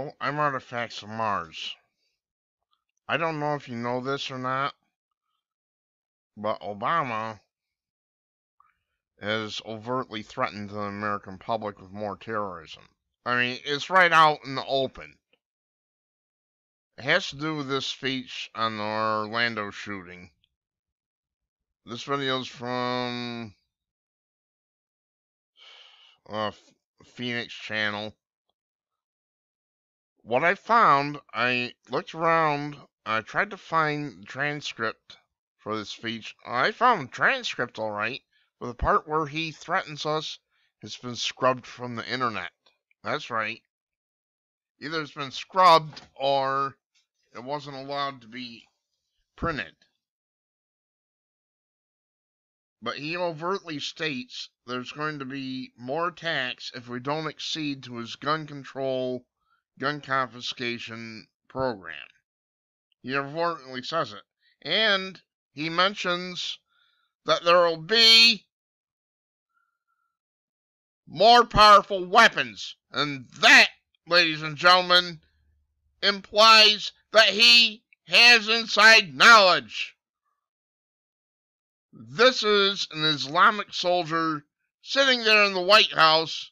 Hello, I'm Artifacts of Mars. I don't know if you know this or not, but Obama has overtly threatened the American public with more terrorism. I mean, it's right out in the open. It has to do with this speech on the Orlando shooting. This video is from Phoenix Channel. What I found, I looked around, I tried to find the transcript for this speech. I found the transcript alright, but the part where he threatens us has been scrubbed from the internet. That's right. Either it's been scrubbed or it wasn't allowed to be printed. But he overtly states there's going to be more attacks if we don't accede to his gun control, gun confiscation program. He overtly says it. And he mentions that there will be more powerful weapons. And that, ladies and gentlemen, implies that he has inside knowledge. This is an Islamic soldier sitting there in the White House.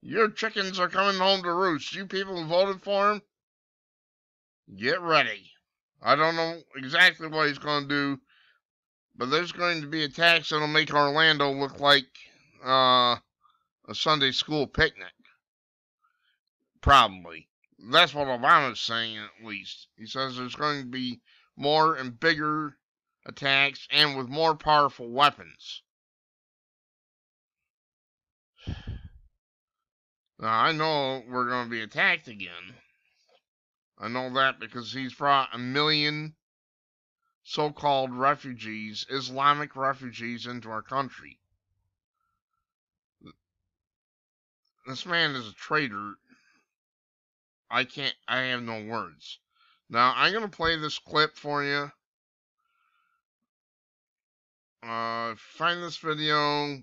Your chickens are coming home to roost. You people who voted for him, get ready. I don't know exactly what he's going to do, but there's going to be attacks that'll make Orlando look like a Sunday school picnic. Probably. That's what Obama's saying, at least. He says there's going to be more and bigger attacks and with more powerful weapons. Now, I know we're going to be attacked again. I know that because he's brought 1 million so-called refugees, Islamic refugees, into our country. This man is a traitor. I have no words. Now, I'm going to play this clip for you. Find this video.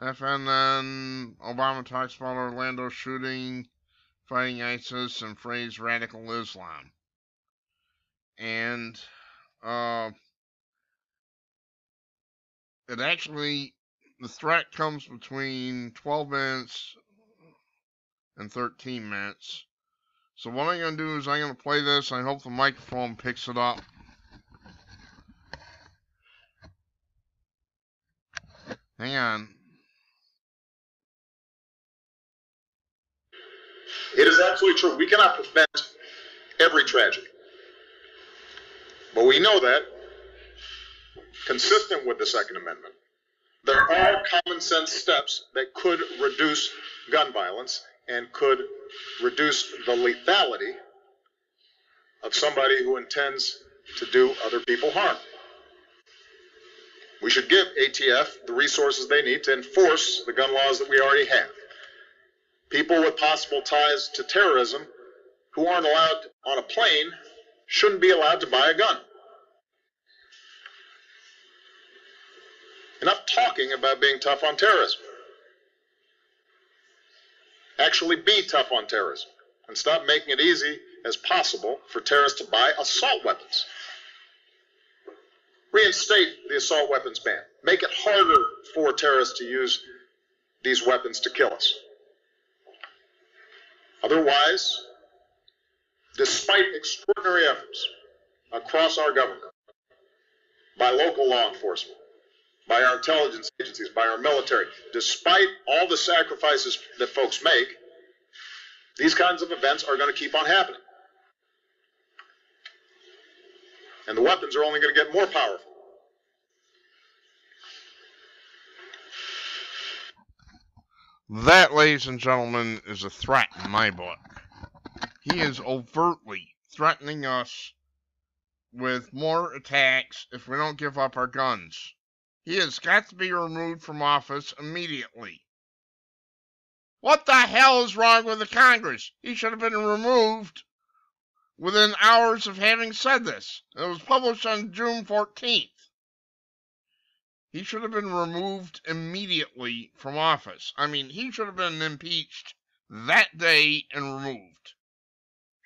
FNN, Obama talks about Orlando shooting, fighting ISIS, and phrase radical Islam. And it actually, the threat comes between 12 minutes and 13 minutes. So what I'm going to do is I'm going to play this. I hope the microphone picks it up. Hang on. It is absolutely true. We cannot prevent every tragedy. But we know that, consistent with the Second Amendment, there are common sense steps that could reduce gun violence and could reduce the lethality of somebody who intends to do other people harm. We should give ATF the resources they need to enforce the gun laws that we already have. People with possible ties to terrorism who aren't allowed on a plane shouldn't be allowed to buy a gun. Enough talking about being tough on terrorism. Actually be tough on terrorism and stop making it easy as possible for terrorists to buy assault weapons. Reinstate the assault weapons ban. Make it harder for terrorists to use these weapons to kill us. Otherwise, despite extraordinary efforts across our government, by local law enforcement, by our intelligence agencies, by our military, despite all the sacrifices that folks make, these kinds of events are going to keep on happening. And the weapons are only going to get more powerful. That, ladies and gentlemen, is a threat in my book. He is overtly threatening us with more attacks if we don't give up our guns. He has got to be removed from office immediately. What the hell is wrong with the Congress? He should have been removed within hours of having said this. It was published on June 14th. He should have been removed immediately from office. I mean, he should have been impeached that day and removed.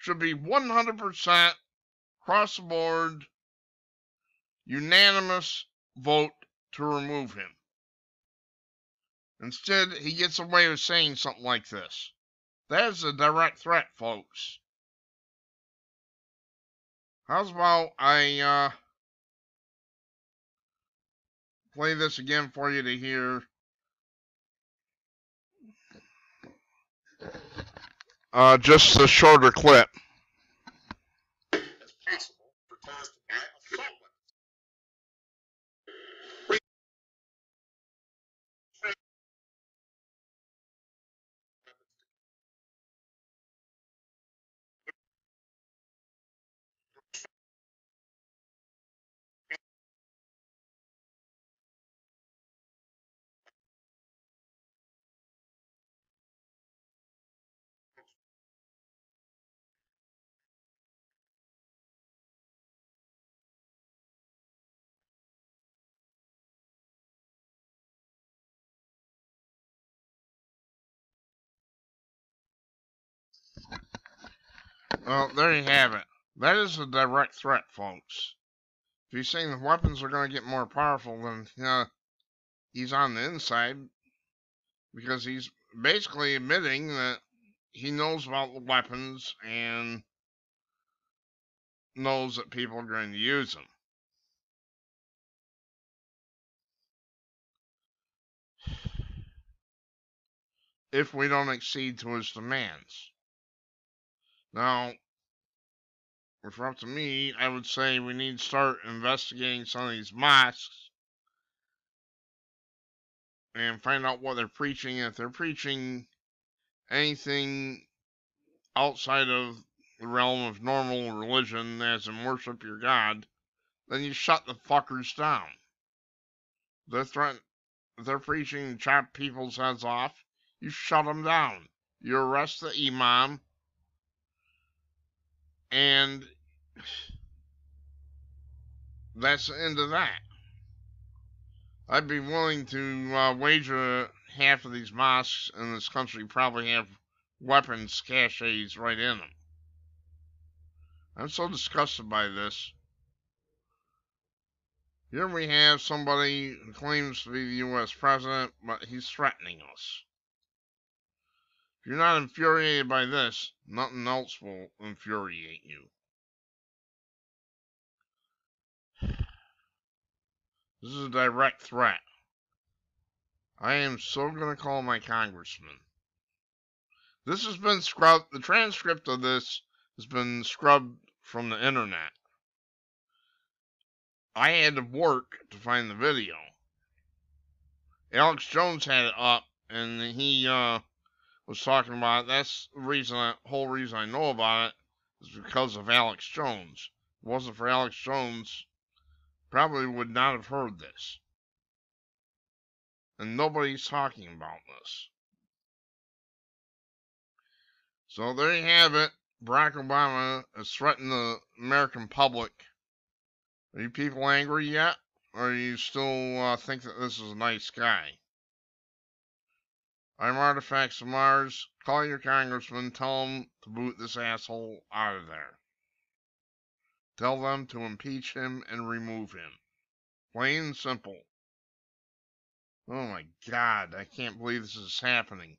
should be 100% cross the board, unanimous vote to remove him. Instead, he gets away with saying something like this. That is a direct threat, folks. How's about I play this again for you to hear? Just a shorter clip. As possible for ties to buy assault weapons. Well, there you have it. That is a direct threat, folks. If he's saying the weapons are going to get more powerful, then he's on the inside, because he's basically admitting that he knows about the weapons and knows that people are going to use them. If we don't accede to his demands. Now, if it's up to me, I would say we need to start investigating some of these mosques and find out what they're preaching. If they're preaching anything outside of the realm of normal religion, as in worship your God, then you shut the fuckers down. If they're preaching to chop people's heads off, you shut them down. You arrest the imam. And that's the end of that. I'd be willing to wager half of these mosques in this country probably have weapons caches right in them. I'm so disgusted by this. Here we have somebody who claims to be the U.S. president, but he's threatening us. If you're not infuriated by this, nothing else will infuriate you. This is a direct threat. I am so going to call my congressman. This has been scrubbed. The transcript of this has been scrubbed from the internet. I had to work to find the video. Alex Jones had it up, and he, was talking about it. That's the reason, whole reason I know about it is because of Alex Jones. If it wasn't for Alex Jones, probably would not have heard this. And nobody's talking about this. So there you have it. Barack Obama has threatened the American public. Are you people angry yet? Or do you still think that this is a nice guy? I'm Artifacts of Mars. Call your congressman. Tell him to boot this asshole out of there. Tell them to impeach him and remove him. Plain and simple. Oh my God, I can't believe this is happening.